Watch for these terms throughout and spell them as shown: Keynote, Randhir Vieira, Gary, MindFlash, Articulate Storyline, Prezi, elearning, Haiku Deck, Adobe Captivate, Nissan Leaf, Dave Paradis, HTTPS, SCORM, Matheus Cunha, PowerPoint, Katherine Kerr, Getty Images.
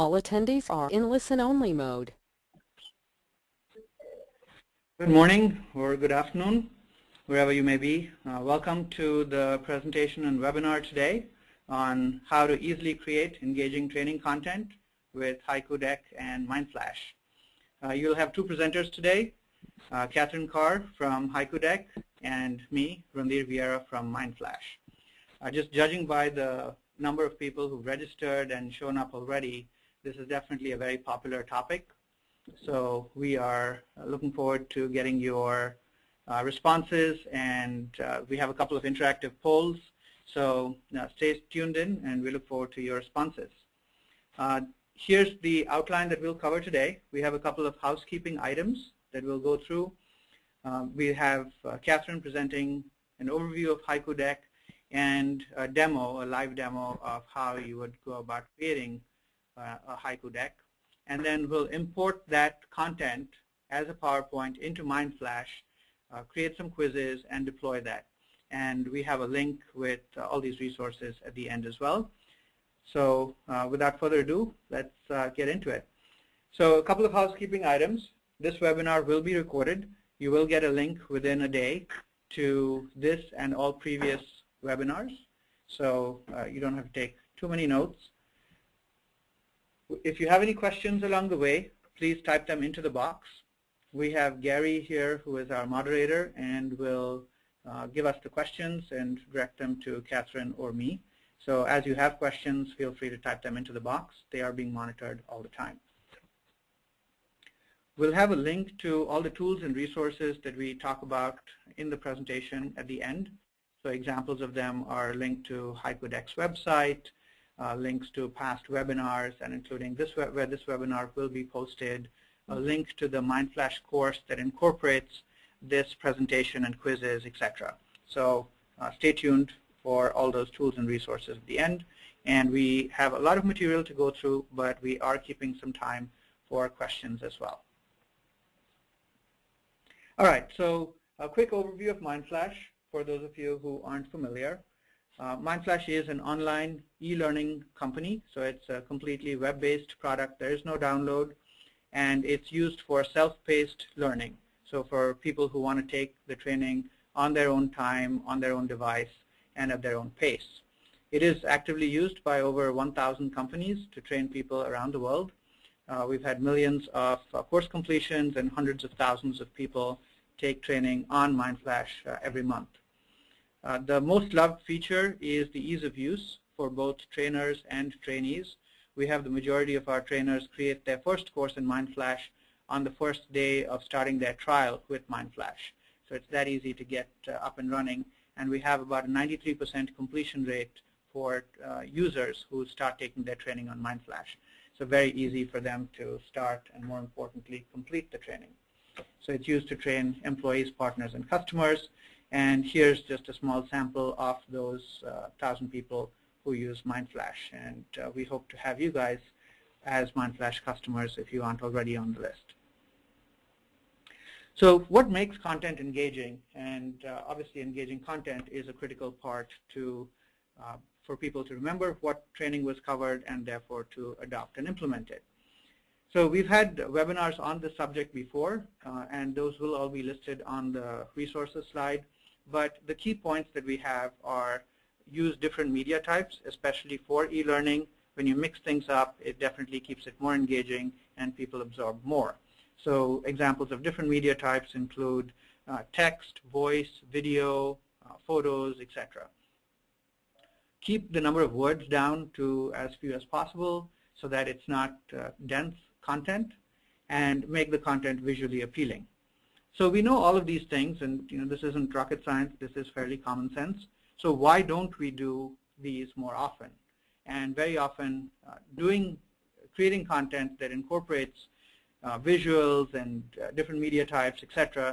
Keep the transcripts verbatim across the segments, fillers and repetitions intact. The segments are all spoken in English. All attendees are in listen-only mode. Good morning or good afternoon, wherever you may be. Uh, welcome to the presentation and webinar today on how to easily create engaging training content with Haiku Deck and MindFlash. Uh, you'll have two presenters today, uh, Katherine Kerr from Haiku Deck and me, Randhir Vieira from MindFlash. Uh, just judging by the number of people who've registered and shown up already, this is definitely a very popular topic, so we are looking forward to getting your uh, responses, and uh, we have a couple of interactive polls, so uh, stay tuned in and we look forward to your responses. Uh, here's the outline that we'll cover today. We have a couple of housekeeping items that we'll go through. Um, we have uh, Katherine presenting an overview of Haiku Deck and a demo, a live demo of how you would go about creating a Haiku Deck, and then we'll import that content as a PowerPoint into MindFlash, uh, create some quizzes, and deploy that. And we have a link with uh, all these resources at the end as well. So uh, without further ado, let's uh, get into it. So a couple of housekeeping items. This webinar will be recorded. You will get a link within a day to this and all previous webinars, so uh, you don't have to take too many notes. If you have any questions along the way, please type them into the box. We have Gary here, who is our moderator, and will uh, give us the questions and direct them to Katherine or me. So as you have questions, feel free to type them into the box. They are being monitored all the time. We'll have a link to all the tools and resources that we talk about in the presentation at the end. So examples of them are linked to Haiku Deck's website, Uh, links to past webinars, and including this web where this webinar will be posted, a link to the MindFlash course that incorporates this presentation and quizzes, et cetera. So uh, stay tuned for all those tools and resources at the end. And we have a lot of material to go through, but we are keeping some time for questions as well. All right, so a quick overview of MindFlash for those of you who aren't familiar. Uh, MindFlash is an online e-learning company, so it's a completely web-based product. There is no download, and it's used for self-paced learning, so for people who want to take the training on their own time, on their own device, and at their own pace. It is actively used by over one thousand companies to train people around the world. Uh, we've had millions of uh, course completions and hundreds of thousands of people take training on MindFlash uh, every month. Uh, the most loved feature is the ease of use for both trainers and trainees. We have the majority of our trainers create their first course in MindFlash on the first day of starting their trial with MindFlash. So it's that easy to get uh, up and running, and we have about a ninety-three percent completion rate for uh, users who start taking their training on MindFlash. So very easy for them to start and, more importantly, complete the training. So it's used to train employees, partners, and customers. And here's just a small sample of those uh, thousand people who use MindFlash. And uh, we hope to have you guys as MindFlash customers if you aren't already on the list. So what makes content engaging? And uh, obviously engaging content is a critical part to, uh, for people to remember what training was covered and therefore to adopt and implement it. So we've had webinars on this subject before, uh, and those will all be listed on the resources slide. But the key points that we have are use different media types, especially for e-learning. When you mix things up, it definitely keeps it more engaging and people absorb more. So examples of different media types include uh, text, voice, video, uh, photos, et cetera. Keep the number of words down to as few as possible so that it's not uh, dense content, and make the content visually appealing. So we know all of these things, and you know, this isn't rocket science, this is fairly common sense. So why don't we do these more often? And very often uh, doing, creating content that incorporates uh, visuals and uh, different media types, et cetera,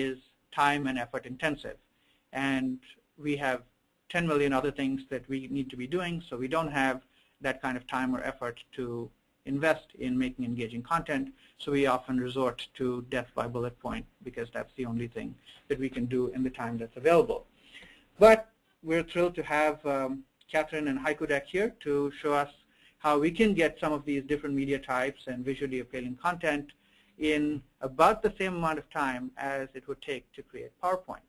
is time and effort intensive. And we have ten million other things that we need to be doing, so we don't have that kind of time or effort to invest in making engaging content, so we often resort to death by bullet point because that's the only thing that we can do in the time that's available. But we're thrilled to have um, Katherine and Haiku Deck here to show us how we can get some of these different media types and visually appealing content in about the same amount of time as it would take to create PowerPoint.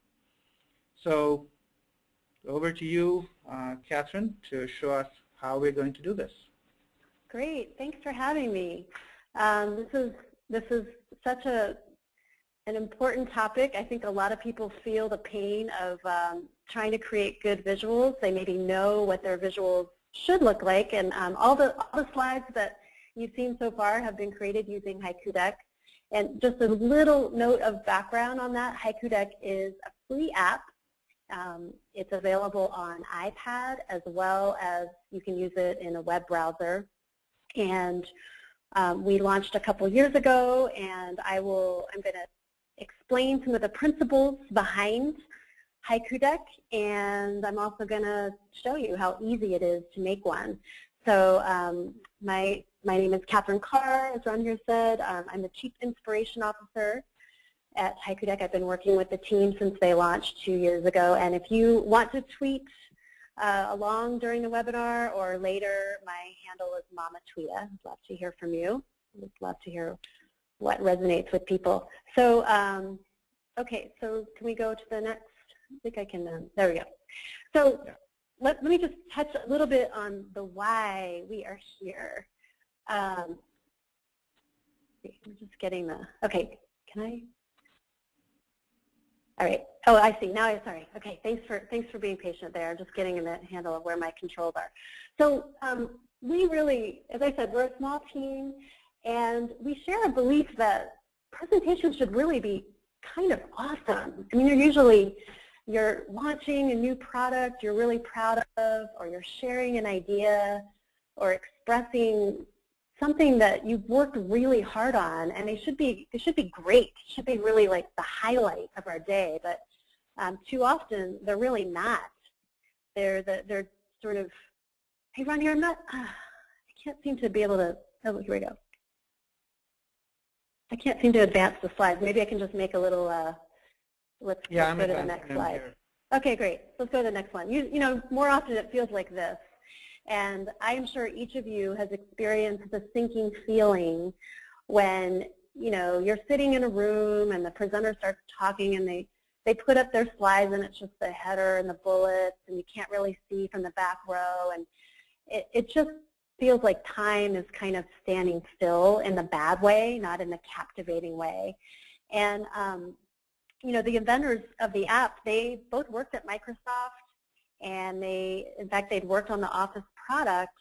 So over to you, uh, Katherine, to show us how we're going to do this. Great. Thanks for having me. Um, this is this is such a an important topic. I think a lot of people feel the pain of um, trying to create good visuals. They maybe know what their visuals should look like, and um, all the all the slides that you've seen so far have been created using Haiku Deck. And just a little note of background on that: Haiku Deck is a free app. Um, it's available on iPad, as well as you can use it in a web browser. And um, we launched a couple years ago, and I will I'm going to explain some of the principles behind Haiku Deck, and I'm also going to show you how easy it is to make one. So um, my my name is Katherine Kerr, as Randhir said. Um, I'm the Chief Inspiration Officer at Haiku Deck. I've been working with the team since they launched two years ago. And if you want to tweet uh, along during the webinar or later, my handle is Mama Tweeta. I'd love to hear from you. I'd love to hear what resonates with people. So, um, okay, so can we go to the next? I think I can, um, there we go. So yeah. let, let me just touch a little bit on the why we are here. Um, I'm just getting the, okay, can I? All right. Oh, I see. Now I'm sorry. Okay. Thanks for thanks for being patient there. I'm just getting in the handle of where my controls are. So um, we really, as I said, we're a small team, and we share a belief that presentations should really be kind of awesome. I mean, you're usually you're launching a new product you're really proud of, or you're sharing an idea, or expressing something that you've worked really hard on, and they should be they should be great. It should be really like the highlight of our day, but um, too often they're really not. They're the, they're sort of, hey, Randhir, I'm not. Uh, I can't seem to be able to. Oh, here we go. I can't seem to advance the slides. Maybe I can just make a little. Uh, let's, yeah, let's go to the next slide. Here. Okay, great. Let's go to the next one. You you know, more often it feels like this. And I'm sure each of you has experienced the sinking feeling when, you know, you're sitting in a room and the presenter starts talking, and they, they put up their slides, and it's just the header and the bullets, and you can't really see from the back row. And it, it just feels like time is kind of standing still in the bad way, not in the captivating way. And, um, you know, the inventors of the app, they both worked at Microsoft. And they, in fact, they'd worked on the Office product,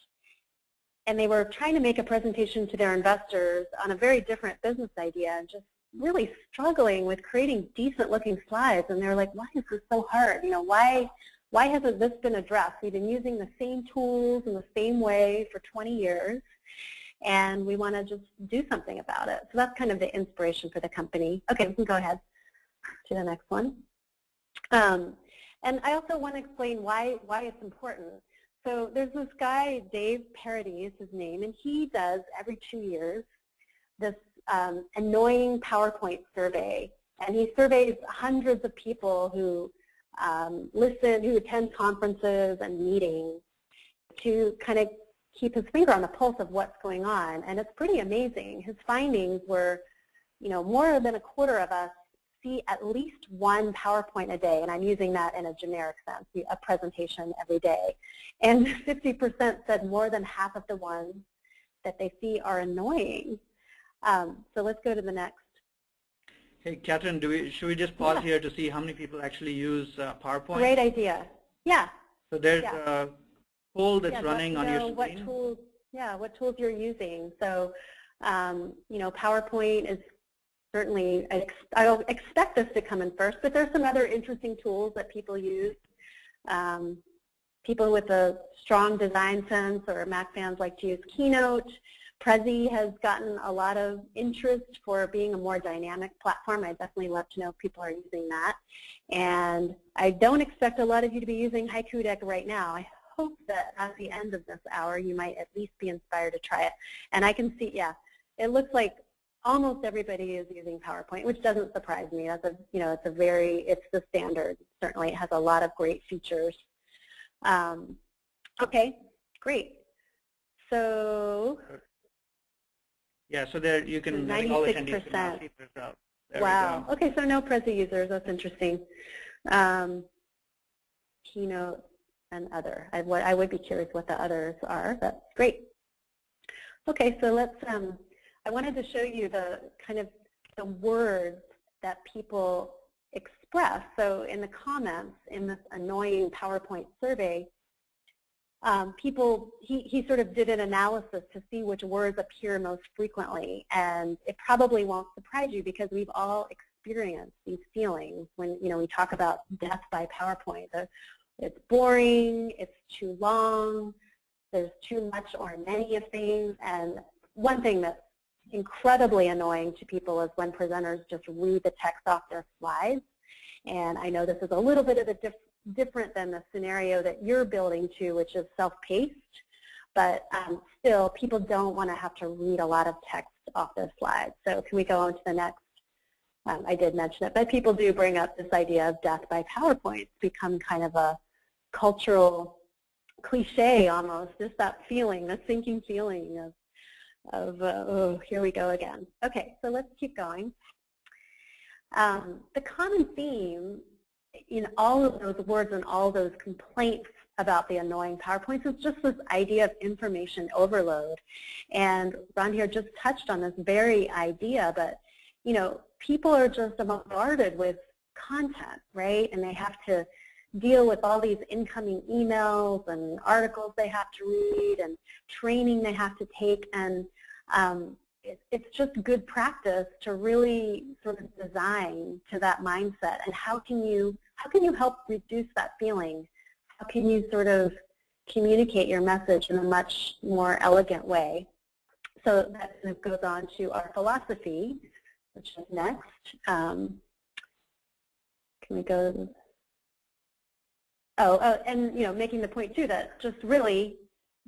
and they were trying to make a presentation to their investors on a very different business idea, and just really struggling with creating decent-looking slides. And they're like, "Why is this so hard? You know, why, why hasn't this been addressed? We've been using the same tools in the same way for twenty years, and we want to just do something about it." So that's kind of the inspiration for the company. Okay, we can go ahead to the next one. Um, And I also want to explain why, why it's important. So there's this guy, Dave Paradis, his name, and he does every two years this um, annoying PowerPoint survey. And he surveys hundreds of people who um, listen, who attend conferences and meetings to kind of keep his finger on the pulse of what's going on. And it's pretty amazing. His findings were, you know, more than a quarter of us see at least one PowerPoint a day, and I'm using that in a generic sense, a presentation every day. And fifty percent said more than half of the ones that they see are annoying. Um, so let's go to the next. Hey, Katherine, do we, should we just pause yeah. here to see how many people actually use uh, PowerPoint? Great idea. Yeah. So there's yeah. a poll that's yeah, running on your screen. What tools, yeah, what tools you're using. So, um, you know, PowerPoint is certainly, I, ex I expect this to come in first, but there's some other interesting tools that people use. Um, people with a strong design sense or Mac fans like to use Keynote. Prezi has gotten a lot of interest for being a more dynamic platform. I definitely love to know if people are using that. And I don't expect a lot of you to be using Haiku Deck right now. I hope that at the end of this hour, you might at least be inspired to try it. And I can see, yeah, it looks like almost everybody is using PowerPoint, which doesn't surprise me. That's a, you know, it's a very, it's the standard. Certainly, it has a lot of great features. Um, okay, great. So yeah, so there you can always end up see the result. Wow. Okay, so no Prezi users. That's interesting. Um, Keynote and other. I would I would be curious what the others are. That's great. Okay, so let's. Um, I wanted to show you the kind of the words that people express. So in the comments in this annoying PowerPoint survey. Um, people, he, he sort of did an analysis to see which words appear most frequently, and it probably won't surprise you because we've all experienced these feelings when, you know, we talk about death by PowerPoint. It's boring, it's too long, there's too much or many of things, and one thing that's incredibly annoying to people is when presenters just read the text off their slides, and I know this is a little bit of a different different than the scenario that you're building to, which is self-paced, but um, still people don't want to have to read a lot of text off their slides. So can we go on to the next? Um, I did mention it, but people do bring up this idea of death by PowerPoint. It's become kind of a cultural cliche almost, just that feeling, the sinking feeling of, of uh, oh, here we go again. Okay, so let's keep going. Um, the common theme in all of those words and all those complaints about the annoying PowerPoints is just this idea of information overload. And Randhir just touched on this very idea, but you know, people are just bombarded with content, right? And they have to deal with all these incoming emails and articles they have to read and training they have to take, and um, it's just good practice to really sort of design to that mindset. And how can you how can you help reduce that feeling? How can you sort of communicate your message in a much more elegant way? So that kind of goes on to our philosophy, which is next. Um, can we go? Oh, oh, and you know, making the point too that just really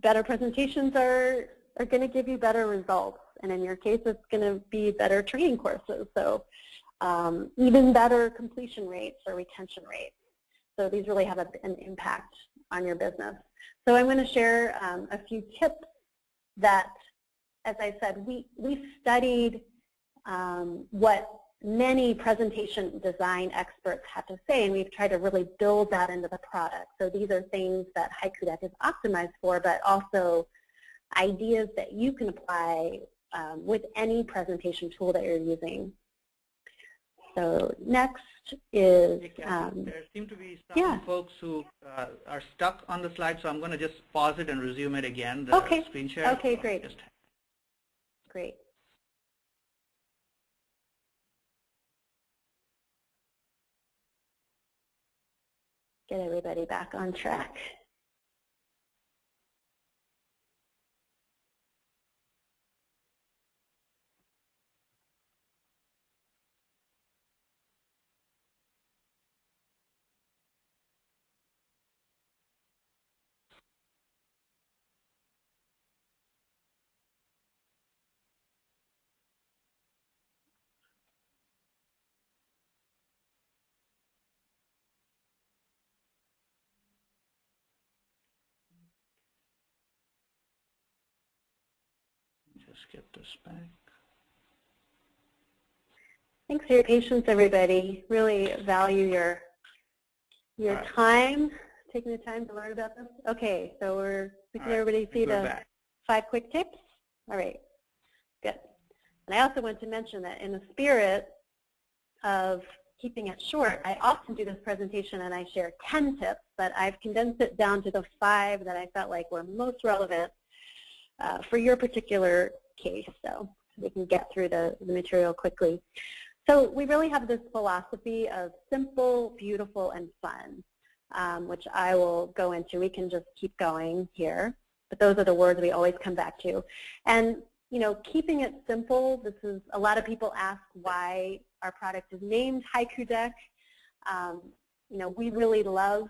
better presentations are are going to give you better results. And in your case, it's going to be better training courses, so um, even better completion rates or retention rates. So these really have a, an impact on your business. So I'm going to share um, a few tips that, as I said, we, we studied um, what many presentation design experts have to say, and we've tried to really build that into the product. So these are things that Haiku Deck is optimized for, but also ideas that you can apply Um, with any presentation tool that you're using. So next is um, there seem to be some yeah. folks who uh, are stuck on the slide, so I'm going to just pause it and resume it again. The okay. Screen share. Okay. So great. Just... Great. Get everybody back on track. Let's get this back. Thanks for your patience, everybody. Really value your your right. time, taking the time to learn about this. Okay, so we're we can right. everybody see the back. Five quick tips. All right, good. And I also want to mention that in the spirit of keeping it short, I often do this presentation and I share ten tips, but I've condensed it down to the five that I felt like were most relevant Uh, for your particular case, so we can get through the, the material quickly. So we really have this philosophy of simple, beautiful, and fun, um, which I will go into. We can just keep going here, but those are the words we always come back to. And you know, keeping it simple. This is a lot of people ask why our product is named Haiku Deck. Um, you know, we really love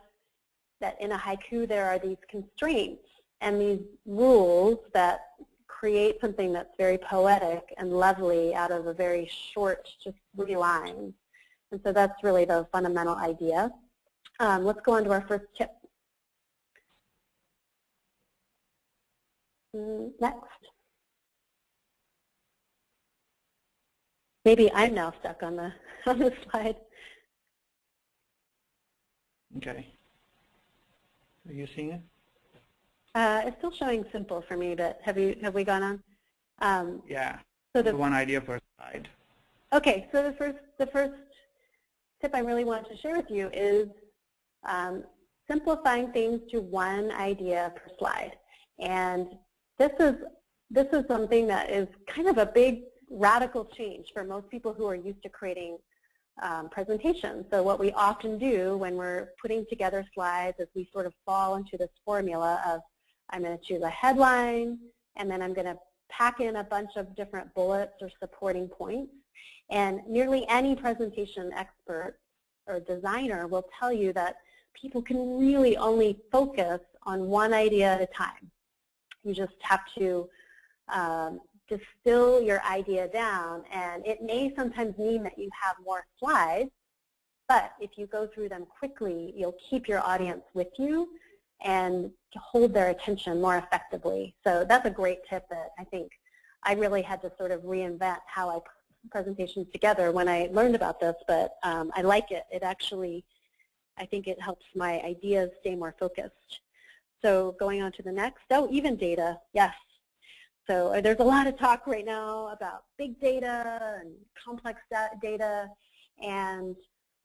that in a haiku there are these constraints and these rules that create something that's very poetic and lovely out of a very short, just three lines. And so that's really the fundamental idea. Um, let's go on to our first tip. Next. Maybe I'm now stuck on the on the slide. Okay. Are you seeing it? Uh, it's still showing simple for me, but have you have we gone on? Um, yeah. So the one idea per slide. Okay. So the first the first tip I really want to share with you is um, simplifying things to one idea per slide. And this is this is something that is kind of a big radical change for most people who are used to creating um, presentations. So what we often do when we're putting together slides is we sort of fall into this formula of I'm going to choose a headline, and then I'm going to pack in a bunch of different bullets or supporting points. And nearly any presentation expert or designer will tell you that people can really only focus on one idea at a time. You just have to um, distill your idea down, and it may sometimes mean that you have more slides, but if you go through them quickly, you'll keep your audience with you and hold their attention more effectively. So that's a great tip that I think I really had to sort of reinvent how I put presentations together when I learned about this, but um, I like it. It actually, I think it helps my ideas stay more focused. So going on to the next, oh, even data, yes. So there's a lot of talk right now about big data and complex data, and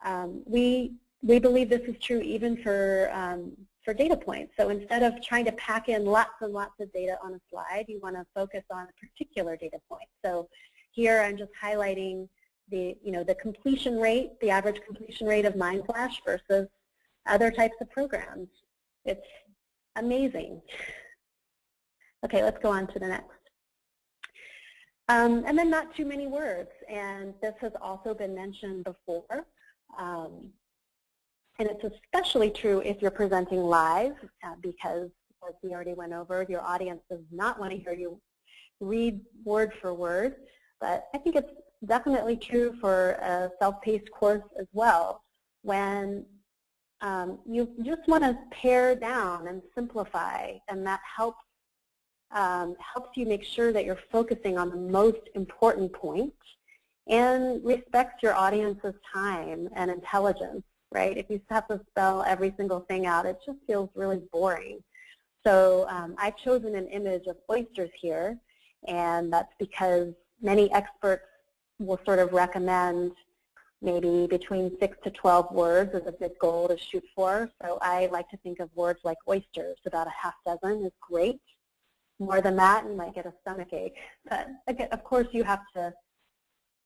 um, we we believe this is true even for um, for data points. So instead of trying to pack in lots and lots of data on a slide, you want to focus on a particular data point. So here I'm just highlighting the you know the completion rate, the average completion rate of MindFlash versus other types of programs. It's amazing. Okay, let's go on to the next. Um, and then not too many words, and this has also been mentioned before. Um, and it's especially true if you're presenting live, uh, because as we already went over, your audience does not want to hear you read word for word. But I think it's definitely true for a self-paced course as well. When um, you just want to pare down and simplify, and that helps Um, helps you make sure that you're focusing on the most important point and respects your audience's time and intelligence, right? If you have to spell every single thing out, it just feels really boring. So um, I've chosen an image of oysters here, and that's because many experts will sort of recommend maybe between six to twelve words is a good goal to shoot for. So I like to think of words like oysters. About a half dozen is great. More than that, you might get a stomachache. But again, of course, you have to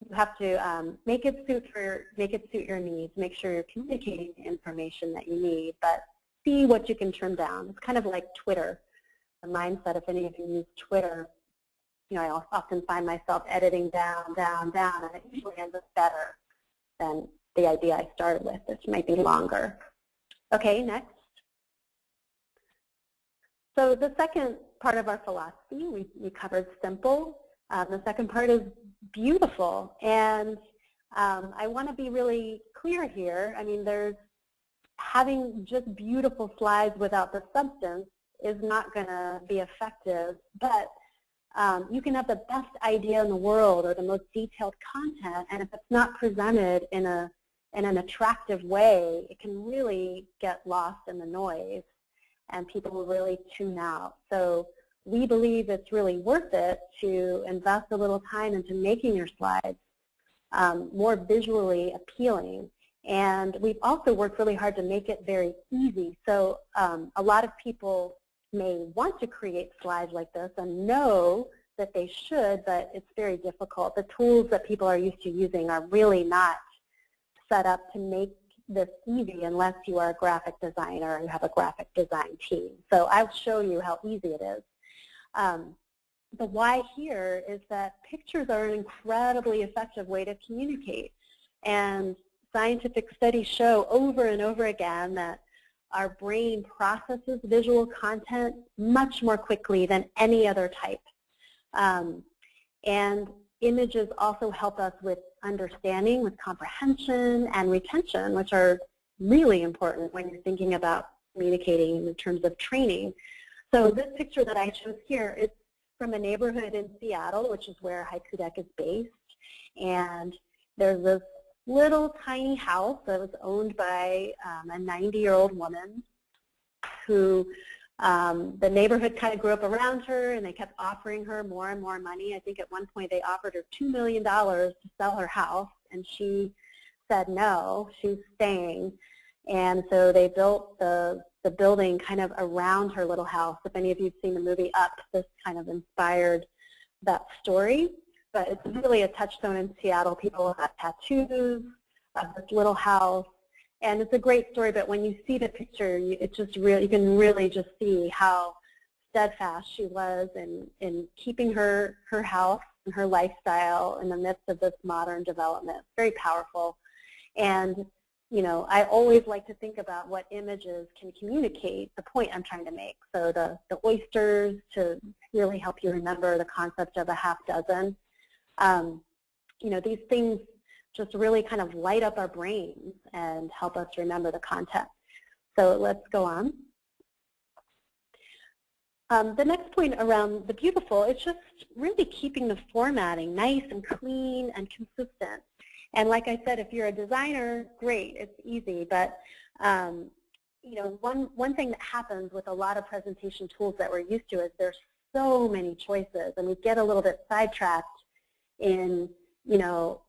you have to um, make it suit for make it suit your needs. Make sure you're communicating the information that you need, but see what you can trim down. It's kind of like Twitter. The mindset, if any of you use Twitter, you know, I often find myself editing down, down, down, and it usually ends up better than the idea I started with, which might be longer. Okay, next. So the second part of our philosophy, we, we covered simple. Um, the second part is beautiful. And um, I want to be really clear here. I mean, there's having just beautiful slides without the substance is not going to be effective. But um, you can have the best idea in the world or the most detailed content, and if it's not presented in, a, in an attractive way, it can really get lost in the noise, and people will really tune out. So we believe it's really worth it to invest a little time into making your slides um, more visually appealing. And we've also worked really hard to make it very easy. So um, a lot of people may want to create slides like this and know that they should, but it's very difficult. The tools that people are used to using are really not set up to make this easy unless you are a graphic designer and have a graphic design team. So I'll show you how easy it is. Um, the why here is that pictures are an incredibly effective way to communicate. And scientific studies show over and over again that our brain processes visual content much more quickly than any other type. Um, and images also help us with understanding, with comprehension, and retention, which are really important when you're thinking about communicating in terms of training. So this picture that I chose here is from a neighborhood in Seattle, which is where Haiku Deck is based. And there's this little tiny house that was owned by um, a ninety-year-old woman who um, the neighborhood kind of grew up around her, and they kept offering her more and more money. I think at one point they offered her two million dollars to sell her house, and she said no, she's staying. And so they built the, the building kind of around her little house. If any of you have seen the movie Up, this kind of inspired that story. But it's really a touchstone in Seattle. People have tattoos of this little house. And it's a great story, but when you see the picture, you, it's just real, you can really just see how steadfast she was in, in keeping her, her house and her lifestyle in the midst of this modern development. It's very powerful. And you know, I always like to think about what images can communicate the point I'm trying to make. So the, the oysters to really help you remember the concept of a half dozen. Um, you know, these things just really kind of light up our brains and help us remember the content. So let's go on. Um, the next point around the beautiful is just really keeping the formatting nice and clean and consistent. And like I said, if you're a designer, great, it's easy. But um, you know, one, one thing that happens with a lot of presentation tools that we're used to is there's so many choices, and we get a little bit sidetracked in, you know,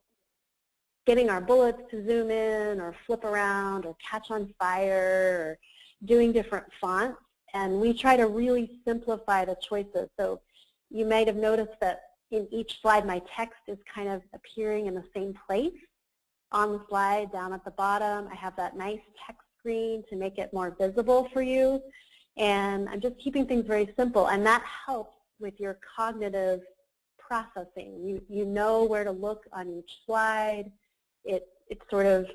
getting our bullets to zoom in or flip around or catch on fire or doing different fonts. And we try to really simplify the choices. So you might have noticed that in each slide my text is kind of appearing in the same place. On the slide, down at the bottom, I have that nice text screen to make it more visible for you. And I'm just keeping things very simple. And that helps with your cognitive processing. You, you know where to look on each slide. It, it sort of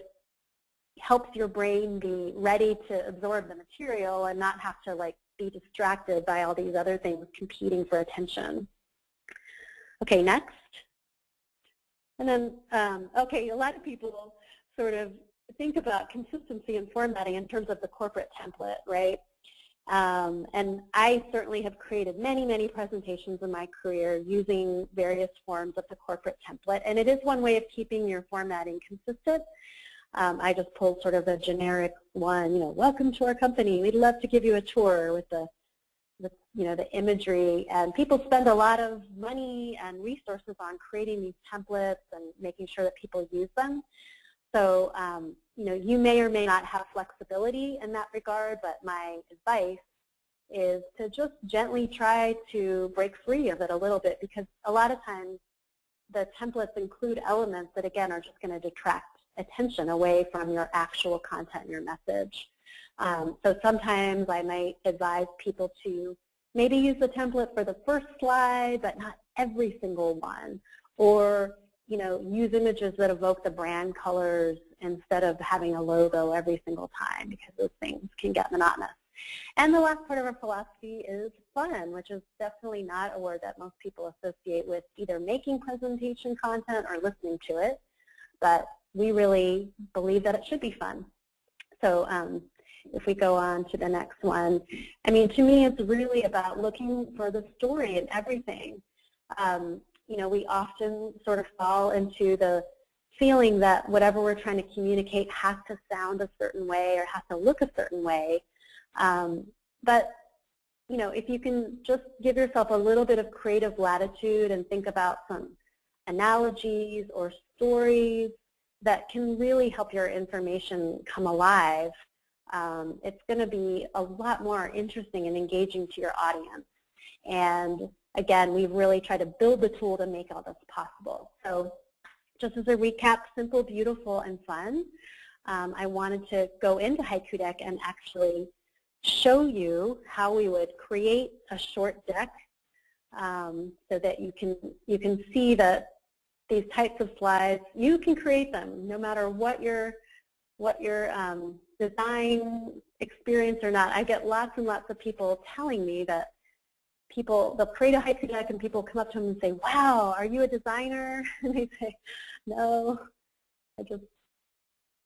helps your brain be ready to absorb the material and not have to like be distracted by all these other things competing for attention. Okay, next. And then, um, okay, a lot of people sort of think about consistency and formatting in terms of the corporate template, right? Um, and I certainly have created many, many presentations in my career using various forms of the corporate template. And it is one way of keeping your formatting consistent. Um, I just pulled sort of a generic one, you know, welcome to our company. We'd love to give you a tour with the, the you know, the imagery. And people spend a lot of money and resources on creating these templates and making sure that people use them. So, um, you know, you may or may not have flexibility in that regard, but my advice is to just gently try to break free of it a little bit, because a lot of times the templates include elements that, again, are just going to detract attention away from your actual content, your message. Um, so sometimes I might advise people to maybe use the template for the first slide, but not every single one, or you know, use images that evoke the brand colors instead of having a logo every single time, because those things can get monotonous. And the last part of our philosophy is fun, which is definitely not a word that most people associate with either making presentation content or listening to it, but we really believe that it should be fun. So um, if we go on to the next one, I mean, to me it's really about looking for the story in everything. Um, You know, we often sort of fall into the feeling that whatever we're trying to communicate has to sound a certain way or has to look a certain way. Um, but, you know, if you can just give yourself a little bit of creative latitude and think about some analogies or stories that can really help your information come alive, um, it's going to be a lot more interesting and engaging to your audience. And again, we really try to build the tool to make all this possible. So just as a recap, simple, beautiful, and fun, um, I wanted to go into Haiku Deck and actually show you how we would create a short deck um, so that you can, you can see that these types of slides, you can create them no matter what your, what your um, design experience or not. I get lots and lots of people telling me that people, they'll create a Haiku Deck and people come up to them and say, wow, are you a designer? And they say, no, I just,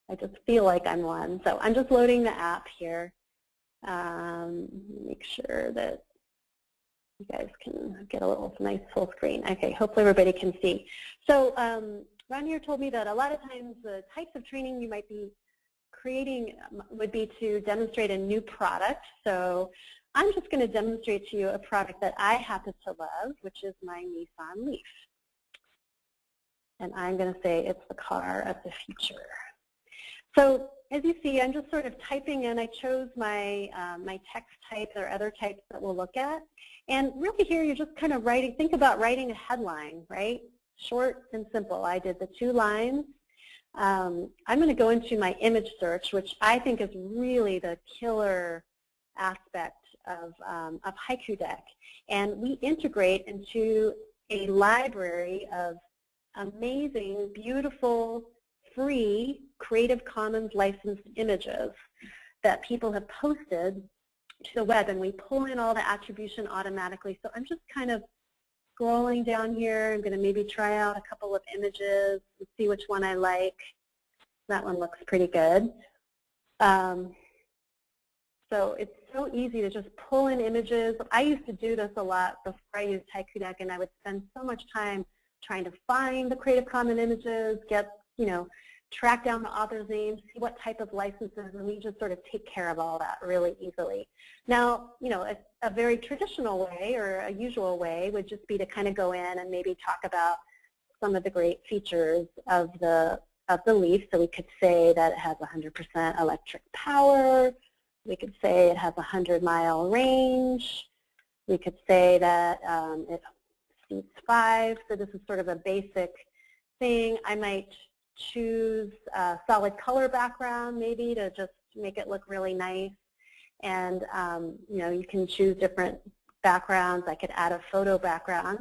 I just feel like I'm one. So I'm just loading the app here. Um, make sure that you guys can get a little nice full screen. Okay, hopefully everybody can see. So um, Randhir told me that a lot of times the types of training you might be creating would be to demonstrate a new product. So I'm just going to demonstrate to you a product that I happen to love, which is my Nissan Leaf. And I'm going to say it's the car of the future. So as you see, I'm just sort of typing in. I chose my, um, my text type. There are other types that we'll look at. And really here, you're just kind of writing. Think about writing a headline, right? Short and simple. I did the two lines. Um, I'm going to go into my image search, which I think is really the killer aspect of, um, of Haiku Deck. And we integrate into a library of amazing, beautiful, free Creative Commons licensed images that people have posted to the web, and we pull in all the attribution automatically. So I'm just kind of scrolling down here. I'm going to maybe try out a couple of images and see which one I like. That one looks pretty good. Um, so it's so easy to just pull in images. I used to do this a lot before I used Haiku Deck, and I would spend so much time trying to find the Creative Commons images, get, you know, track down the author's name, see what type of licenses, and we just sort of take care of all that really easily. Now, you know, a, a very traditional way or a usual way would just be to kind of go in and maybe talk about some of the great features of the, of the Leaf. So we could say that it has one hundred percent electric power. We could say it has a hundred mile range. We could say that um, it seats five. So this is sort of a basic thing. I might choose a solid color background maybe to just make it look really nice. And um, you know, you can choose different backgrounds. I could add a photo background.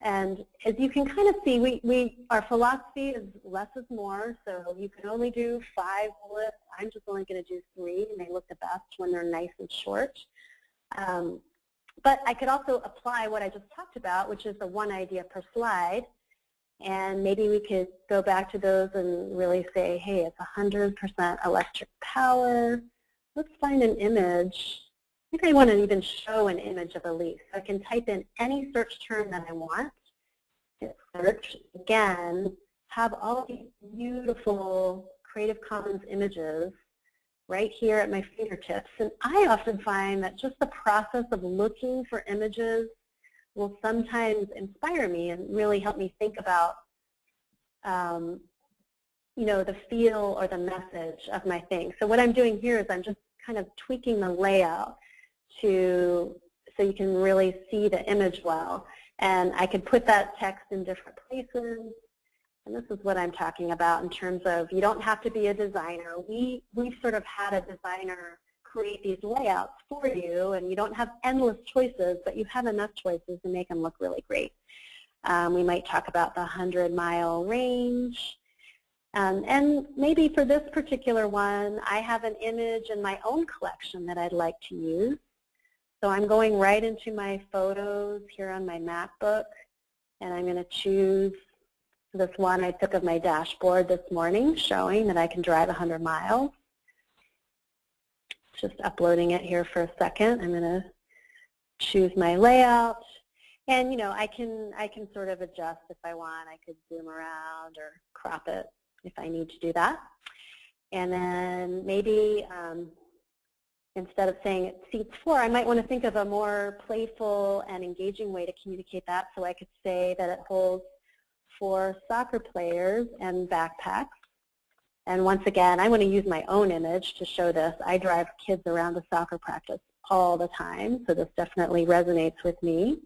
And as you can kind of see, we, we our philosophy is less is more. So you can only do five bullets. I'm just only going to do three, and they look the best when they're nice and short. Um, but I could also apply what I just talked about, which is the one idea per slide. And maybe we could go back to those and really say, hey, it's one hundred percent electric power. Let's find an image. I think I want to even show an image of a leaf. So I can type in any search term that I want, hit search, again, have all these beautiful Creative Commons images right here at my fingertips. And I often find that just the process of looking for images will sometimes inspire me and really help me think about, um, you know, the feel or the message of my thing. So what I'm doing here is I'm just kind of tweaking the layout to so you can really see the image well. And I could put that text in different places. And this is what I'm talking about in terms of you don't have to be a designer. We we've sort of had a designer create these layouts for you, and you don't have endless choices, but you have enough choices to make them look really great. Um, we might talk about the hundred mile range. Um, and maybe for this particular one, I have an image in my own collection that I'd like to use. So I'm going right into my photos here on my MacBook, and I'm going to choose this one I took of my dashboard this morning, showing that I can drive one hundred miles. Just uploading it here for a second. I'm going to choose my layout, and you know, I can I can sort of adjust if I want. I could zoom around or crop it if I need to do that. And then maybe um, instead of saying it seats four, I might want to think of a more playful and engaging way to communicate that. So I could say that it holds four soccer players and backpacks. And once again, I want to use my own image to show this. I drive kids around to soccer practice all the time, so this definitely resonates with me.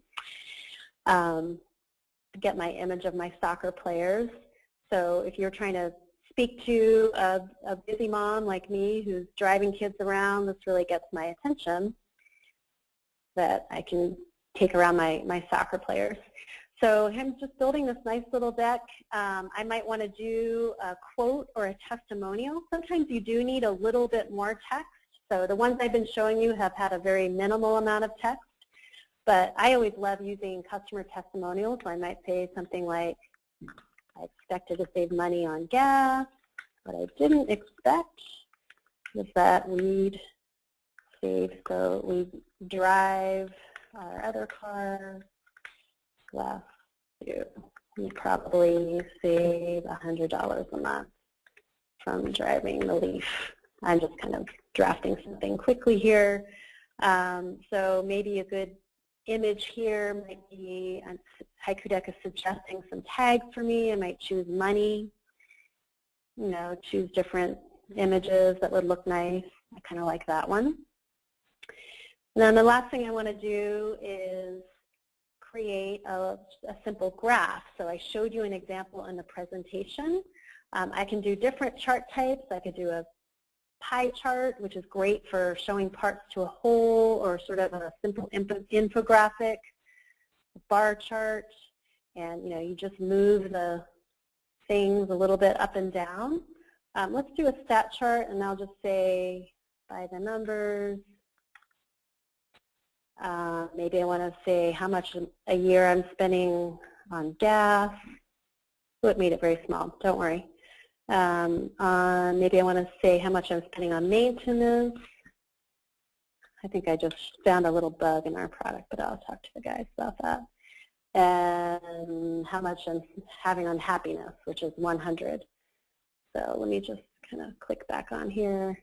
Um, get my image of my soccer players. So if you're trying to speak to a, a busy mom like me who's driving kids around, this really gets my attention, that I can take around my, my soccer players. So I'm just building this nice little deck. Um, I might want to do a quote or a testimonial. Sometimes you do need a little bit more text. So the ones I've been showing you have had a very minimal amount of text. But I always love using customer testimonials. So I might say something like, I expected to save money on gas. What I didn't expect was that we'd to. So we drive our other car left to. We probably save one hundred dollars a month from driving the Leaf. I'm just kind of drafting something quickly here. Um, so maybe a good image here might be, um, Haiku Deck is suggesting some tags for me. I might choose money, you know, choose different images that would look nice. I kind of like that one. And then the last thing I want to do is create a, a simple graph. So I showed you an example in the presentation. Um, I can do different chart types. I could do a pie chart, which is great for showing parts to a whole, or sort of a simple infographic, bar chart, and you know, you just move the things a little bit up and down. Um, let's do a stat chart, and I'll just say by the numbers. Uh, maybe I want to say how much a year I'm spending on gas. Oh, it made it very small. Don't worry. Um, uh, maybe I want to say how much I'm spending on maintenance. I think I just found a little bug in our product, but I'll talk to the guys about that. And how much I'm having on happiness, which is one hundred. So let me just kind of click back on here.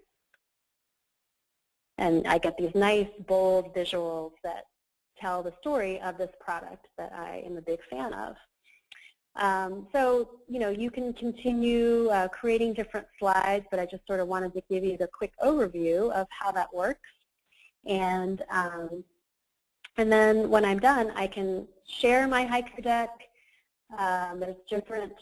And I get these nice, bold visuals that tell the story of this product that I am a big fan of. Um, so, you know, you can continue uh, creating different slides, but I just sort of wanted to give you the quick overview of how that works. And, um, and then when I'm done, I can share my Haiku Deck. Um, there's different,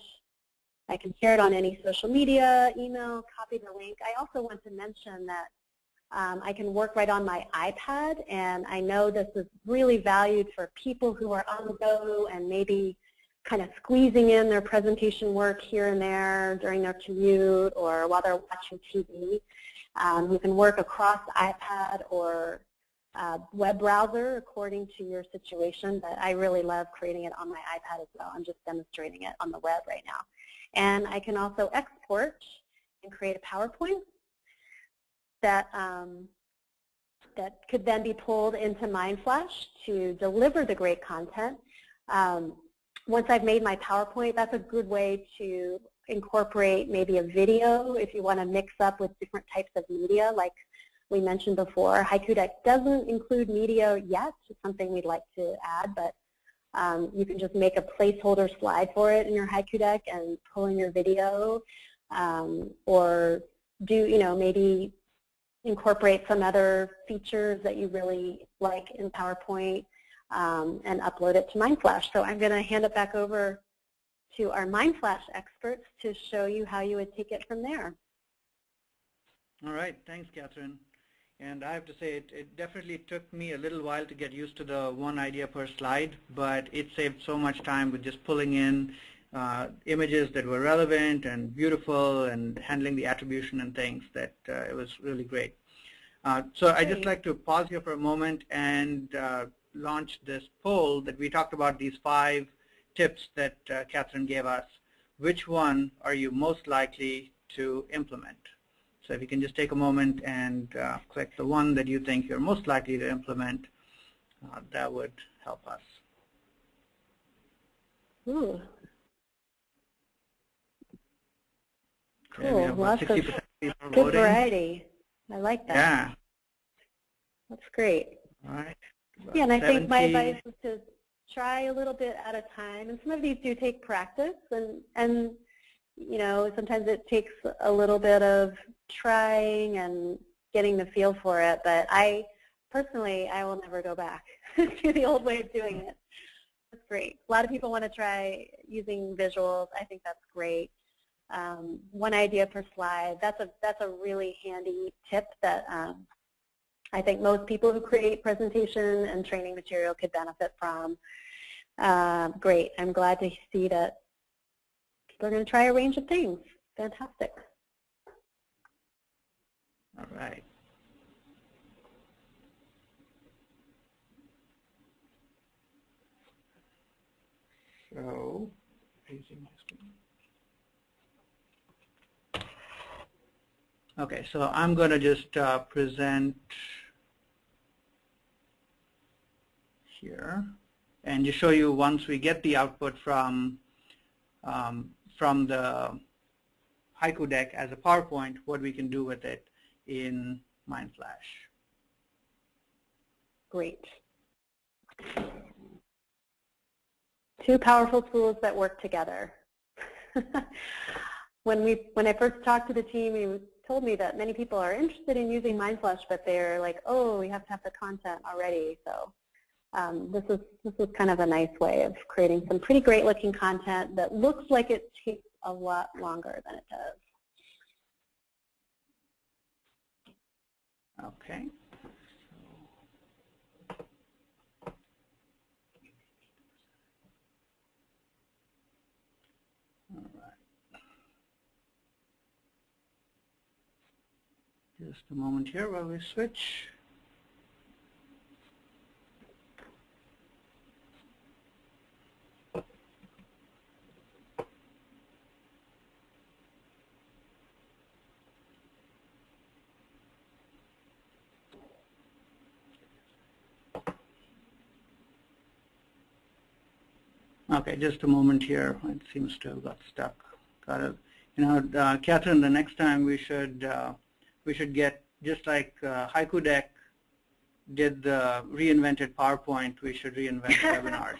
I can share it on any social media, email, copy the link. I also want to mention that Um, I can work right on my iPad, and I know this is really valued for people who are on the go and maybe kind of squeezing in their presentation work here and there during their commute or while they're watching T V. Um, you can work across iPad or uh, web browser according to your situation, but I really love creating it on my iPad as well. I'm just demonstrating it on the web right now. And I can also export and create a PowerPoint that um, that could then be pulled into MindFlash to deliver the great content. Um, once I've made my PowerPoint, that's a good way to incorporate maybe a video if you want to mix up with different types of media, like we mentioned before. Haiku Deck doesn't include media yet. It's something we'd like to add, but um, you can just make a placeholder slide for it in your Haiku Deck and pull in your video, um, or do, you know, maybe incorporate some other features that you really like in PowerPoint, um, and upload it to MindFlash. So I'm going to hand it back over to our MindFlash experts to show you how you would take it from there. All right. Thanks, Katherine. And I have to say, it, it definitely took me a little while to get used to the one idea per slide, but it saved so much time with just pulling in Uh, images that were relevant and beautiful, and handling the attribution and things, that uh, it was really great. Uh, so I just like to pause here for a moment and uh, launch this poll that we talked about, these five tips that uh, Katherine gave us. Which one are you most likely to implement? So if you can just take a moment and uh, click the one that you think you're most likely to implement, uh, that would help us. Ooh. Cool, lots of good voting. Variety. I like that. Yeah. That's great. All right. About yeah, and I seventy. Think my advice is to try a little bit at a time. And some of these do take practice, and, and you know, sometimes it takes a little bit of trying and getting the feel for it. But I, personally, I will never go back to the old way of doing it. That's great. A lot of people want to try using visuals. I think that's great. Um, one idea per slide, that's a, that's a really handy tip that um, I think most people who create presentation and training material could benefit from. Uh, great, I'm glad to see that people are going to try a range of things. Fantastic. All right. So, using my screen. Okay, so I'm going to just uh, present here and just show you once we get the output from um, from the Haiku Deck as a PowerPoint, what we can do with it in MindFlash. Great. Two powerful tools that work together. When we, when I first talked to the team, you told me that many people are interested in using MindFlash, but they're like, "Oh, we have to have the content already." So um, this is this is kind of a nice way of creating some pretty great-looking content that looks like it takes a lot longer than it does. Okay. Just a moment here while we switch. Okay, just a moment here. It seems to have got stuck. Got it. You know, uh, Katherine, the next time we should uh, we should get, just like uh, Haiku Deck did the reinvented PowerPoint, we should reinvent webinars.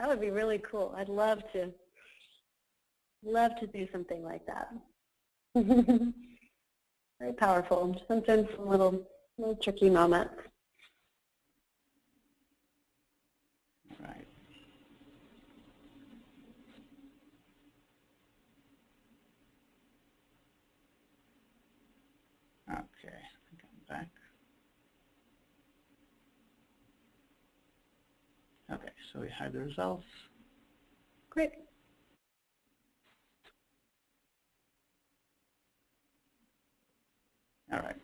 That would be really cool. I'd love to, love to do something like that. Very powerful. Sometimes a little, little tricky moment. Right. Okay, I'm back. Okay, so we had the results. Great. All right.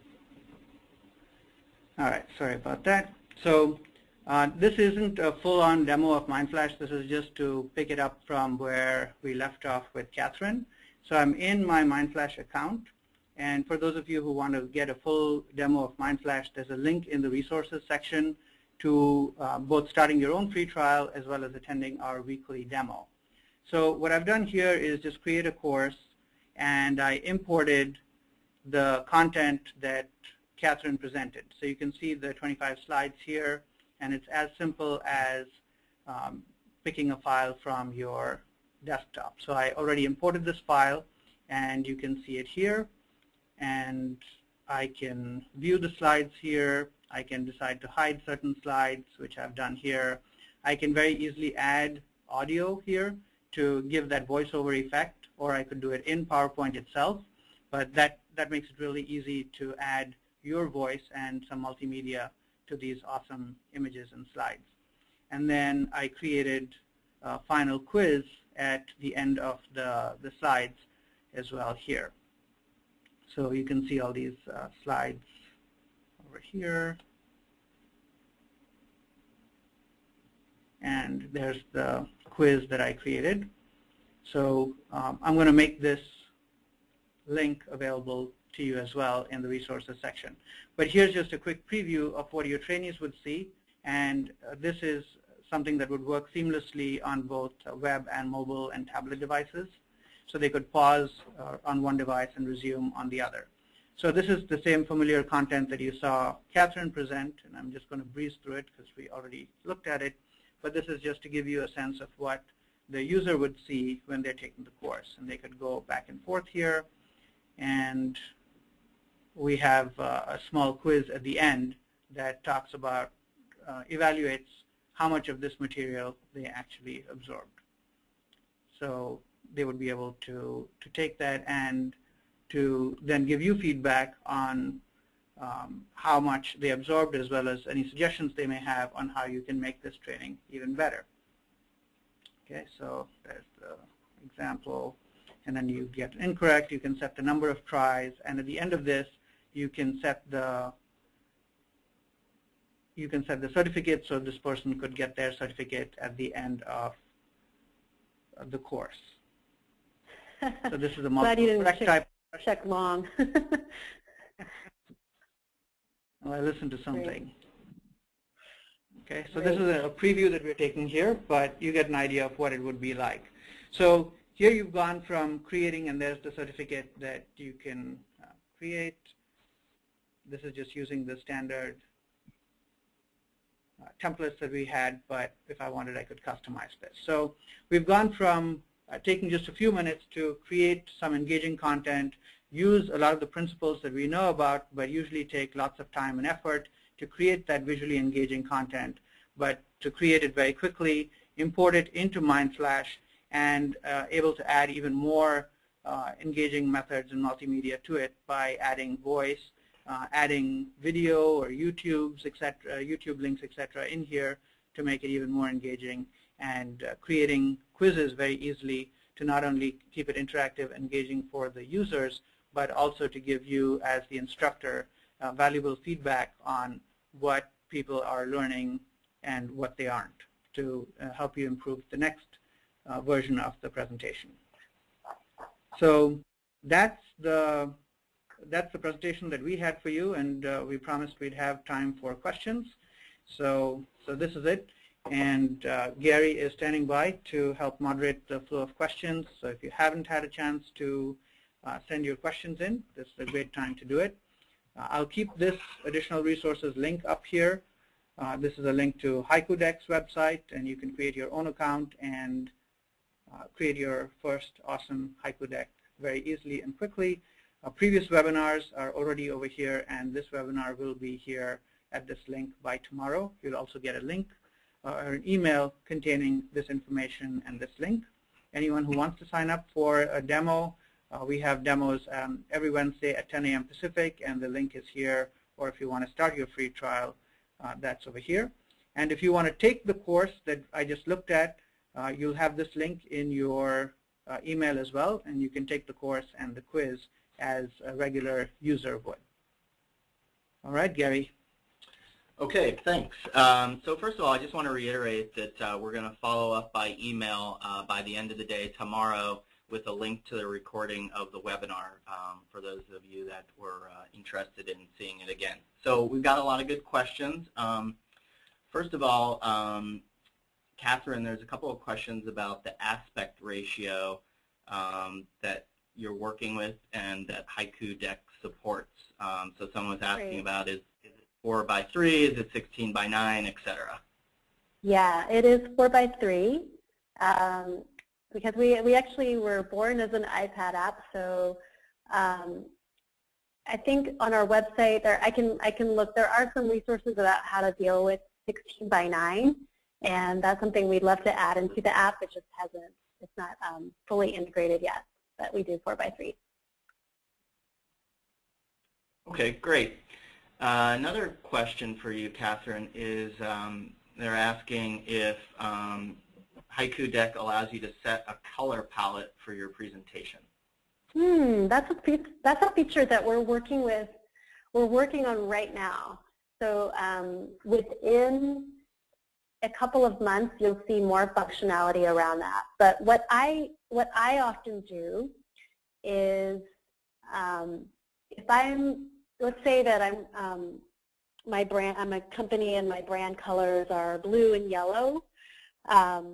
All right, sorry about that. So uh, this isn't a full-on demo of MindFlash. This is just to pick it up from where we left off with Katherine. So I'm in my MindFlash account. And for those of you who want to get a full demo of MindFlash, there's a link in the resources section to uh, both starting your own free trial as well as attending our weekly demo. So what I've done here is just create a course, and I imported the content that Katherine presented. So you can see the twenty-five slides here, and it's as simple as um, picking a file from your desktop. So I already imported this file, and you can see it here. And I can view the slides here. I can decide to hide certain slides, which I've done here. I can very easily add audio here to give that voiceover effect, or I could do it in PowerPoint itself. But that, that makes it really easy to add your voice and some multimedia to these awesome images and slides. And then I created a final quiz at the end of the, the slides as well here. So you can see all these uh, slides over here. And there's the quiz that I created. So um, I'm going to make this link available to you as well in the resources section. But here's just a quick preview of what your trainees would see. And uh, this is something that would work seamlessly on both uh, web and mobile and tablet devices. So they could pause uh, on one device and resume on the other. So this is the same familiar content that you saw Katherine present, and I'm just going to breeze through it because we already looked at it. But this is just to give you a sense of what the user would see when they're taking the course. And they could go back and forth here. And we have uh, a small quiz at the end that talks about, uh, evaluates how much of this material they actually absorbed. So they would be able to, to take that and to then give you feedback on um, how much they absorbed, as well as any suggestions they may have on how you can make this training even better. Okay, so there's the example. And then you get incorrect. You can set the number of tries. And at the end of this, you can set the you can set the certificate, so this person could get their certificate at the end of the course. So this is a multiple check, type. Check long. Well, I listened to something. Okay, so right. This is a preview that we're taking here, but you get an idea of what it would be like. So here you've gone from creating, and there's the certificate that you can uh, create. This is just using the standard uh, templates that we had, but if I wanted, I could customize this. So we've gone from uh, taking just a few minutes to create some engaging content, use a lot of the principles that we know about, but usually take lots of time and effort to create that visually engaging content, but to create it very quickly, import it into MindFlash, and uh, able to add even more uh, engaging methods and multimedia to it by adding voice, uh, adding video or YouTube's, et cetera, YouTube links, et cetera, in here to make it even more engaging, and uh, creating quizzes very easily to not only keep it interactive, engaging for the users, but also to give you, as the instructor, uh, valuable feedback on what people are learning and what they aren't, to uh, help you improve the next uh, version of the presentation. So that's the, that's the presentation that we had for you, and uh, we promised we'd have time for questions. So, so this is it, and uh, Gary is standing by to help moderate the flow of questions. So if you haven't had a chance to uh, send your questions in, this is a great time to do it. Uh, I'll keep this additional resources link up here. Uh, this is a link to Haiku Deck's website, and you can create your own account and uh, create your first awesome Haiku Deck very easily and quickly. Uh, previous webinars are already over here, and this webinar will be here at this link by tomorrow. You'll also get a link uh, or an email containing this information and this link. Anyone who wants to sign up for a demo, Uh, we have demos um, every Wednesday at ten A M Pacific, and the link is here, or if you want to start your free trial, uh, that's over here. And if you want to take the course that I just looked at, uh, you'll have this link in your uh, email as well, and you can take the course and the quiz as a regular user would. All right, Gary. Okay, thanks. Um, so first of all, I just want to reiterate that uh, we're going to follow up by email uh, by the end of the day tomorrow, with a link to the recording of the webinar um, for those of you that were uh, interested in seeing it again. So we've got a lot of good questions. Um, first of all, um, Katherine, there's a couple of questions about the aspect ratio um, that you're working with and that Haiku Deck supports. Um, so someone was asking Great. about, is, is it four by three, is it sixteen by nine, et cetera? Yeah, it is four by three. Um, Because we, we actually were born as an iPad app, so um, I think on our website there I can I can look. There are some resources about how to deal with sixteen by nine, and that's something we'd love to add into the app. It just hasn't it's not um, fully integrated yet, but we do four by three. Okay, great. Uh, another question for you, Katherine, is um, they're asking if Um, Haiku Deck allows you to set a color palette for your presentation. Hmm, that's a that's a feature that we're working with, we're working on right now. So um, within a couple of months, you'll see more functionality around that. But what I what I often do is, um, if I'm let's say that I'm um, my brand I'm a company and my brand colors are blue and yellow. Um,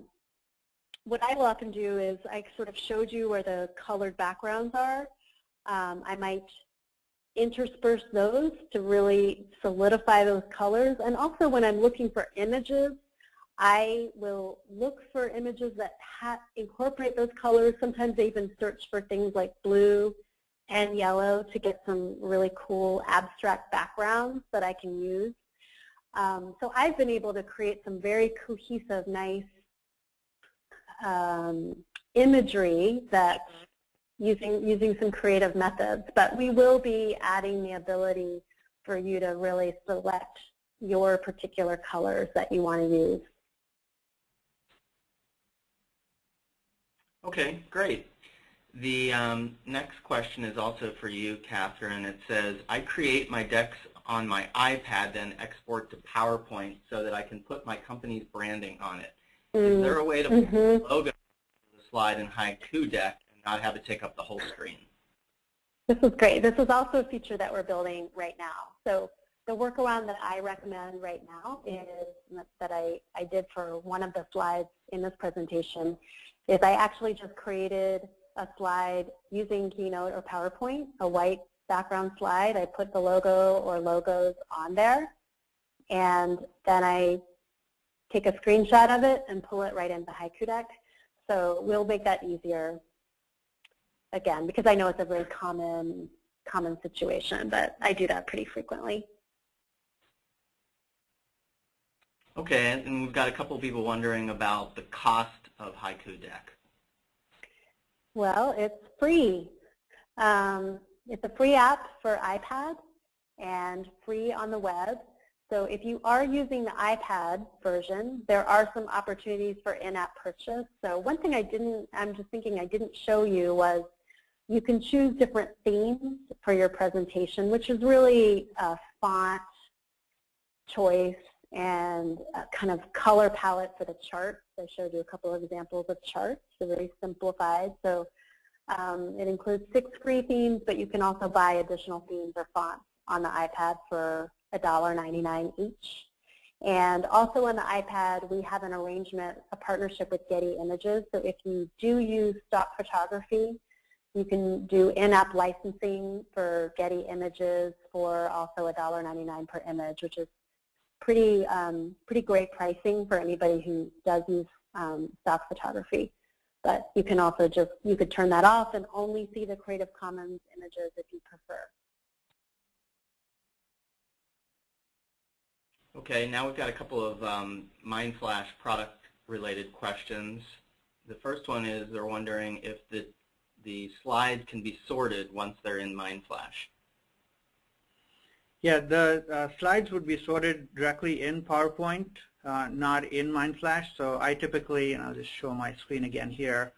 What I will often do is I sort of showed you where the colored backgrounds are. Um, I might intersperse those to really solidify those colors. And also when I'm looking for images, I will look for images that ha incorporate those colors. Sometimes I even search for things like blue and yellow to get some really cool abstract backgrounds that I can use. Um, so I've been able to create some very cohesive, nice Um, imagery that using using some creative methods, but we will be adding the ability for you to really select your particular colors that you want to use. Okay, great. The um, next question is also for you, Katherine. It says, I create my decks on my iPad, then export to PowerPoint so that I can put my company's branding on it. Is there a way to put the logo on the slide in Haiku Deck and not have it take up the whole screen? This is great. This is also a feature that we're building right now. So The workaround that I recommend right now is that I, I did for one of the slides in this presentation is I actually just created a slide using Keynote or PowerPoint, a white background slide. I put the logo or logos on there, and then I take a screenshot of it and pull it right into Haiku Deck. So we'll make that easier, again, because I know it's a very common, common situation, but I do that pretty frequently. Okay, and we've got a couple of people wondering about the cost of Haiku Deck. Well, it's free. Um, it's a free app for iPad and free on the web. So if you are using the iPad version, there are some opportunities for in-app purchase. So one thing I didn't, I'm just thinking I didn't show you was you can choose different themes for your presentation, which is really a font choice and a kind of color palette for the charts. I showed you a couple of examples of charts. They're very simplified. So um, it includes six free themes, but you can also buy additional themes or fonts on the iPad for one dollar ninety-nine each. And also on the iPad, we have an arrangement, a partnership with Getty Images. So if you do use stock photography, you can do in-app licensing for Getty Images for also one dollar ninety-nine per image, which is pretty, um, pretty great pricing for anybody who does use um, stock photography. But you can also just, you could turn that off and only see the Creative Commons images if you prefer. Okay, now we've got a couple of um, MindFlash product-related questions. The first one is they're wondering if the, the slides can be sorted once they're in MindFlash. Yeah, the uh, slides would be sorted directly in PowerPoint, uh, not in MindFlash. So I typically, and I'll just show my screen again here,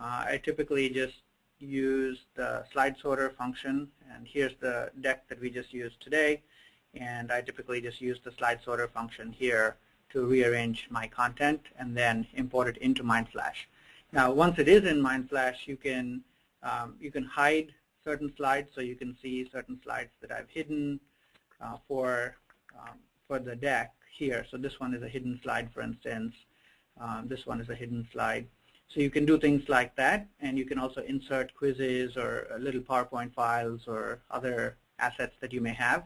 uh, I typically just use the slide sorter function, and here's the deck that we just used today. And I typically just use the slide sorter function here to rearrange my content and then import it into MindFlash. Now, once it is in MindFlash, you can um, you can hide certain slides, so you can see certain slides that I've hidden uh, for um, for the deck here. So this one is a hidden slide, for instance. Um, this one is a hidden slide. So you can do things like that, and you can also insert quizzes or little PowerPoint files or other assets that you may have.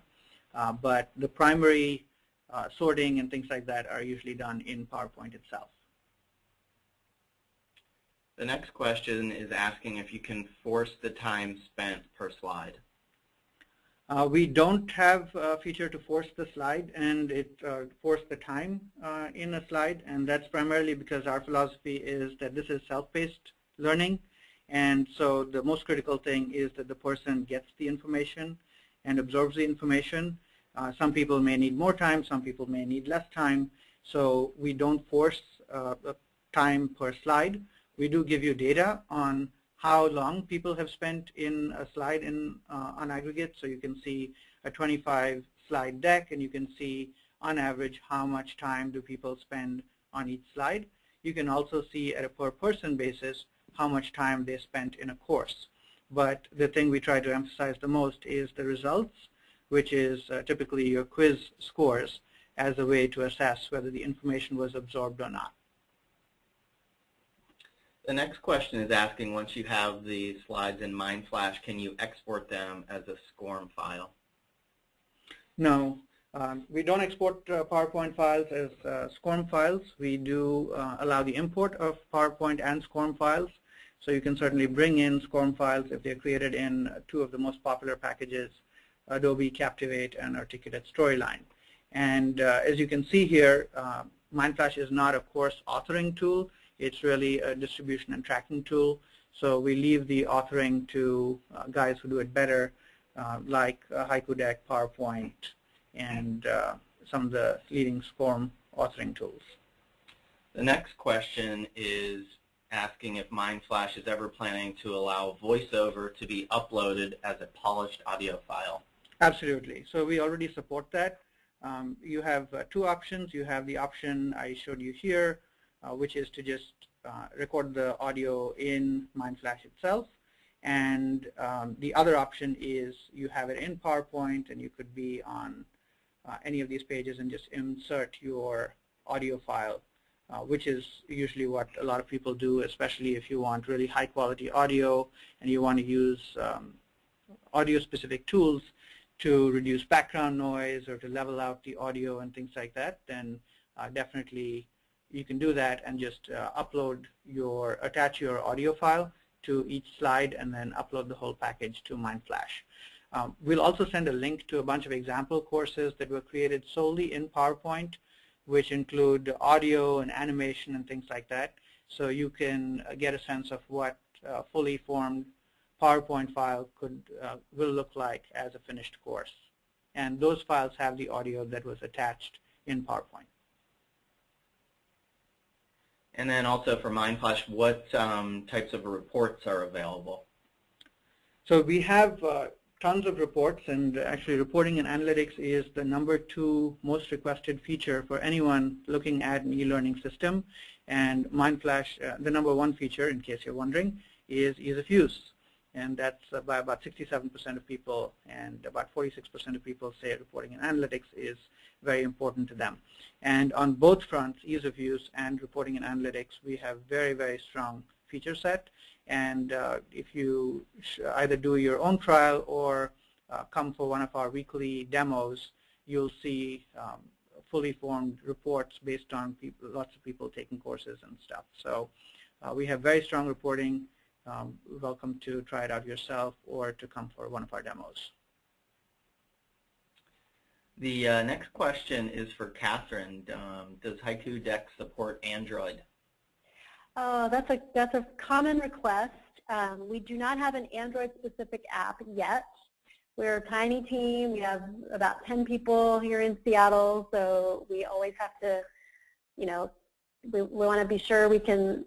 Uh, but the primary uh, sorting and things like that are usually done in PowerPoint itself. The next question is asking if you can force the time spent per slide. Uh, we don't have a feature to force the slide and it uh, force the time uh, in a slide, and that's primarily because our philosophy is that this is self-paced learning, and so the most critical thing is that the person gets the information and absorbs the information. Uh, some people may need more time, some people may need less time, so we don't force uh, time per slide. We do give you data on how long people have spent in a slide in, uh, on aggregate, so you can see a twenty-five slide deck and you can see on average how much time do people spend on each slide. You can also see at a per person basis how much time they spent in a course. But the thing we try to emphasize the most is the results, which is uh, typically your quiz scores, as a way to assess whether the information was absorbed or not. The next question is asking, once you have the slides in MindFlash, can you export them as a SCORM file? No. Um, we don't export uh, PowerPoint files as uh, SCORM files. We do uh, allow the import of PowerPoint and SCORM files. So you can certainly bring in SCORM files if they're created in two of the most popular packages, Adobe Captivate and Articulate Storyline. And uh, as you can see here, uh, MindFlash is not a course authoring tool. It's really a distribution and tracking tool. So we leave the authoring to uh, guys who do it better, uh, like uh, Haiku Deck, PowerPoint, and uh, some of the leading SCORM authoring tools. The next question is asking if MindFlash is ever planning to allow voiceover to be uploaded as a polished audio file. Absolutely. So we already support that. Um, you have uh, two options. You have the option I showed you here, uh, which is to just uh, record the audio in MindFlash itself. And um, the other option is you have it in PowerPoint, and you could be on uh, any of these pages and just insert your audio file, uh, which is usually what a lot of people do, especially if you want really high quality audio and you want to use um, audio specific tools to reduce background noise or to level out the audio and things like that, then uh, definitely you can do that and just uh, upload your, attach your audio file to each slide and then upload the whole package to MindFlash. Um, we'll also send a link to a bunch of example courses that were created solely in PowerPoint, which include audio and animation and things like that, so you can get a sense of what uh, fully formed PowerPoint file could uh, will look like as a finished course. And those files have the audio that was attached in PowerPoint. And then also for MindFlash, what um, types of reports are available? So we have uh, tons of reports, and actually reporting and analytics is the number two most requested feature for anyone looking at an e-learning system. And MindFlash, uh, the number one feature, in case you're wondering, is ease of use. And that's by about sixty-seven percent of people, and about forty-six percent of people say reporting and analytics is very important to them. And on both fronts, ease of use and reporting and analytics, we have very, very strong feature set. And uh, if you either do your own trial or uh, come for one of our weekly demos, you'll see um, fully formed reports based on people, lots of people taking courses and stuff. So uh, we have very strong reporting. Um, welcome to try it out yourself or to come for one of our demos. The uh, next question is for Katherine. Um, does Haiku Deck support Android? Uh, that's a that's a common request. Um, we do not have an Android-specific app yet. We're a tiny team. We have about ten people here in Seattle, so we always have to, you know, we, we want to be sure we can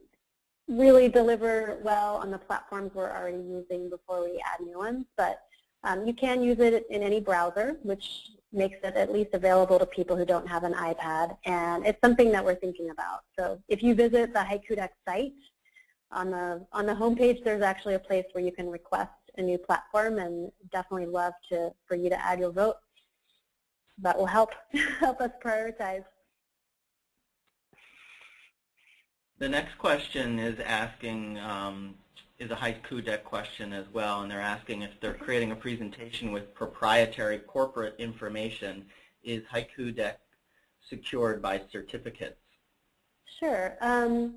really deliver well on the platforms we're already using before we add new ones, but um, you can use it in any browser, which makes it at least available to people who don't have an iPad, and it's something that we're thinking about. So if you visit the Haiku Deck site, on the, on the homepage there's actually a place where you can request a new platform, and definitely love to for you to add your vote. That will help, help us prioritize. The next question is asking, um, is a Haiku Deck question as well, and they're asking if they're creating a presentation with proprietary corporate information, is Haiku Deck secured by certificates? Sure. Um,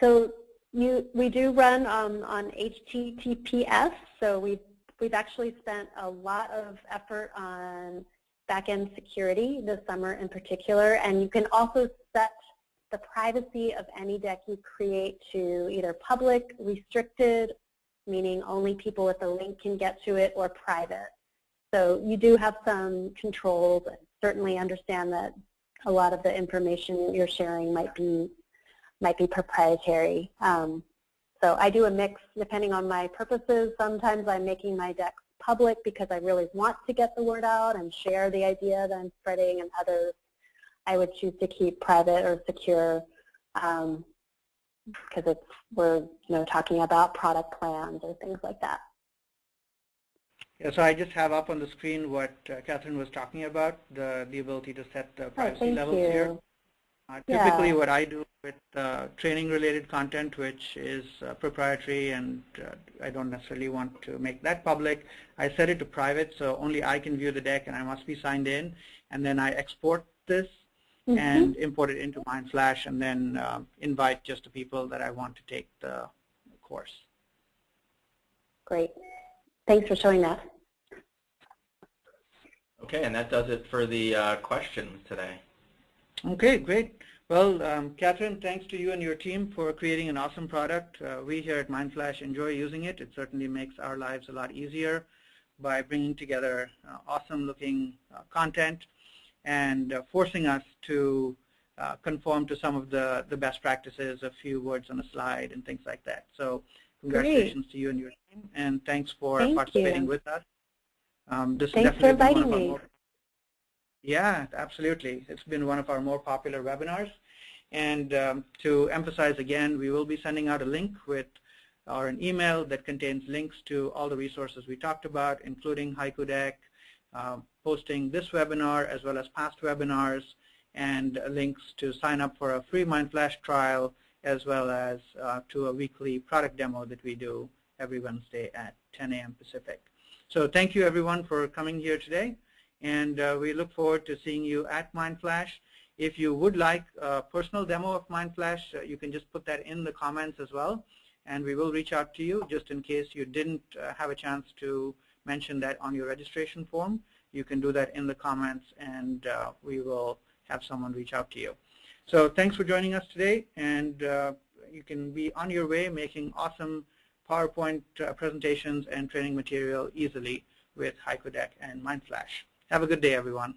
so you, we do run um, on H T T P S, so we've, we've actually spent a lot of effort on back-end security this summer in particular, and you can also set the privacy of any deck you create to either public, restricted, meaning only people with the link can get to it, or private. So you do have some controls, and certainly understand that a lot of the information you're sharing might be, might be proprietary. Um, so I do a mix depending on my purposes. Sometimes I'm making my decks public because I really want to get the word out and share the idea that I'm spreading, and others I would choose to keep private or secure um, because it's we're you know talking about product plans or things like that. Yeah, so I just have up on the screen what uh, Katherine was talking about, the the ability to set the privacy oh, levels you. here. Uh, typically, yeah. what I do with uh, training-related content, which is uh, proprietary, and uh, I don't necessarily want to make that public, I set it to private, so only I can view the deck, and I must be signed in, and then I export this. Mm-hmm. And import it into MindFlash, and then uh, invite just the people that I want to take the course. Great. Thanks for showing that. Okay, and that does it for the uh, questions today. Okay, great. Well, um, Katherine, thanks to you and your team for creating an awesome product. Uh, we here at MindFlash enjoy using it. It certainly makes our lives a lot easier by bringing together uh, awesome-looking uh, content and uh, forcing us to uh, conform to some of the, the best practices, a few words on a slide and things like that. So congratulations Great. to you and your team, and thanks for Thank participating you. with us. Um, this thanks is definitely for inviting one of me. Our more, yeah, absolutely. It's been one of our more popular webinars. And um, to emphasize again, we will be sending out a link with or an email that contains links to all the resources we talked about, including Haiku Deck, uh, posting this webinar as well as past webinars and links to sign up for a free MindFlash trial as well as uh, to a weekly product demo that we do every Wednesday at ten A M Pacific. So thank you everyone for coming here today, and uh, we look forward to seeing you at MindFlash. If you would like a personal demo of MindFlash, uh, you can just put that in the comments as well, and we will reach out to you just in case you didn't uh, have a chance to mention that on your registration form. You can do that in the comments, and uh, we will have someone reach out to you. So thanks for joining us today, and uh, you can be on your way making awesome PowerPoint uh, presentations and training material easily with Haiku Deck and MindFlash. Have a good day, everyone.